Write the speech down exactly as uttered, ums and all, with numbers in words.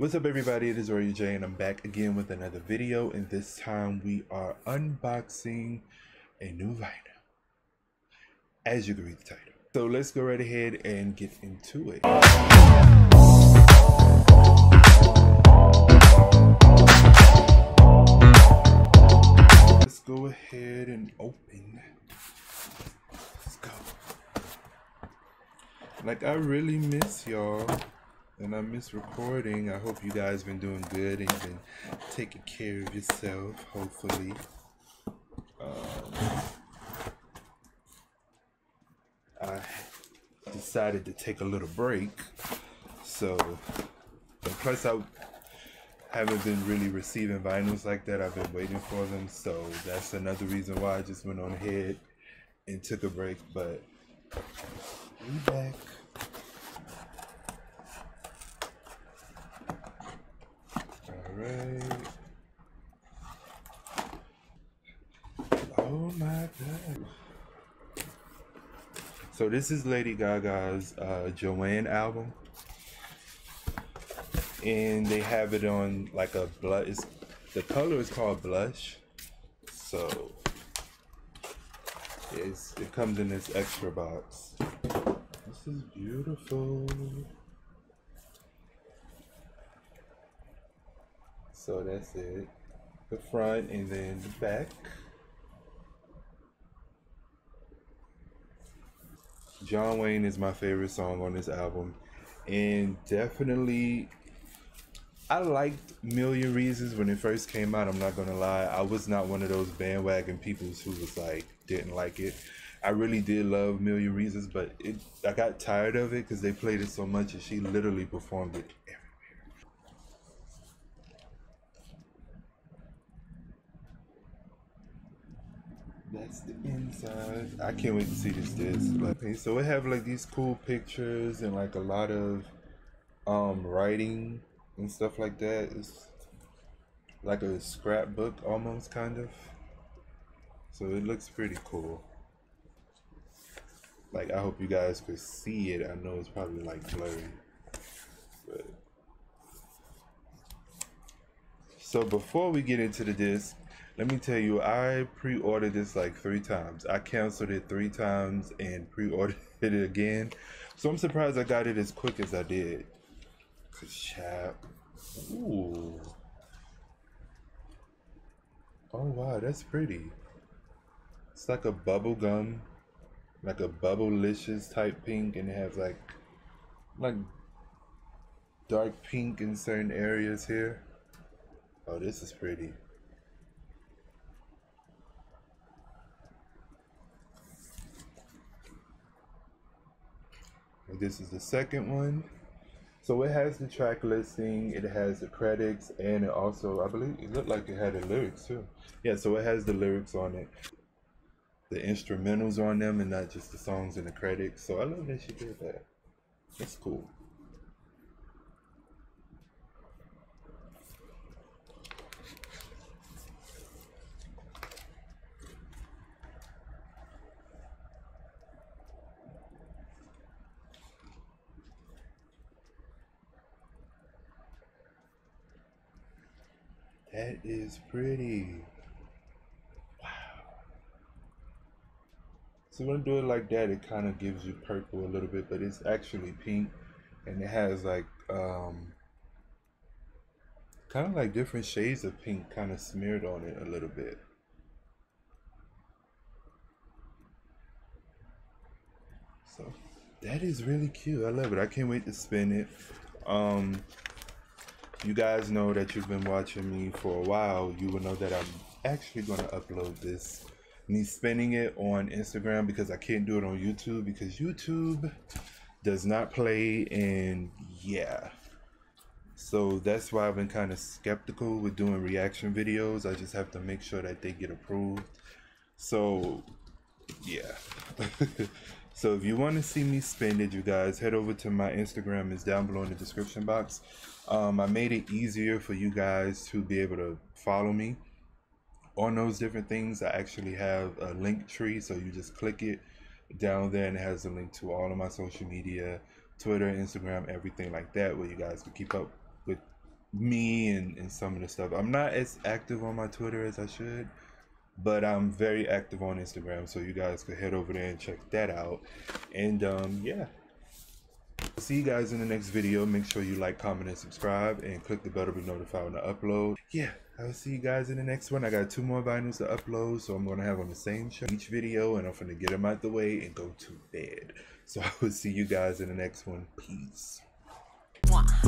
What's up everybody, it is RoyalJayy and I'm back again with another video, and this time we are unboxing a new vinyl, as you can read the title. So let's go right ahead and get into it. Let's go ahead and open. Let's go. Like, I really miss y'all. And I miss recording. I hope you guys been doing good and been taking care of yourself, hopefully. Um, I decided to take a little break. So, and plus I haven't been really receiving vinyls like that. I've been waiting for them. So that's another reason why I just went on ahead and took a break. But we back. Right. Oh my god. So this is Lady Gaga's uh, Joanne album, and they have it on like a blush. It's, the color is called blush, so it's, it comes in this extra box. This is beautiful. So that's it, the front and then the back. John Wayne is my favorite song on this album, and definitely I liked Million Reasons when it first came out. I'm not gonna lie, I was not one of those bandwagon peoples who was like didn't like it. I really did love Million Reasons, but it I got tired of it because they played it so much and she literally performed it every . That's the inside. I can't wait to see this disc. Okay, so we have like these cool pictures and like a lot of um writing and stuff like that. It's like a scrapbook almost, kind of. So it looks pretty cool. Like, I hope you guys could see it. I know it's probably like blurry, but so before we get into the disc, let me tell you, I pre-ordered this like three times. I canceled it three times and pre-ordered it again. So I'm surprised I got it as quick as I did. Good chap. Ooh. Oh wow, that's pretty. It's like a bubble gum, like a bubblicious type pink, and it has like, like dark pink in certain areas here. Oh, this is pretty. This is the second one. So it has the track listing, it has the credits, and it also, I believe it looked like it had the lyrics too. Yeah, so it has the lyrics on it, the instrumentals on them, and not just the songs in the credits. So I love that she did that. That's cool. That is pretty. Wow. So when I do it like that, it kind of gives you purple a little bit, but it's actually pink, and it has like um kind of like different shades of pink kind of smeared on it a little bit. So that is really cute. I love it. I can't wait to spin it. Um You guys know that you've been watching me for a while. You will know that I'm actually going to upload this, me spinning it, on Instagram, because I can't do it on YouTube because YouTube does not play. And yeah, so that's why I've been kind of skeptical with doing reaction videos. I just have to make sure that they get approved. So yeah. So if you want to see me spend it, you guys, head over to my Instagram. It's down below in the description box. Um, I made it easier for you guys to be able to follow me on those different things. I actually have a link tree, so you just click it down there and it has a link to all of my social media, Twitter, Instagram, everything like that, where you guys can keep up with me and, and some of the stuff. I'm not as active on my Twitter as I should, but I'm very active on Instagram, so you guys could head over there and check that out. And um, yeah, see you guys in the next video. Make sure you like, comment, and subscribe, and click the bell to be notified when I upload. Yeah, I will see you guys in the next one. I got two more vinyls to upload, so I'm gonna have on the same show each video, and I'm gonna get them out the way and go to bed. So I will see you guys in the next one. Peace. Wow.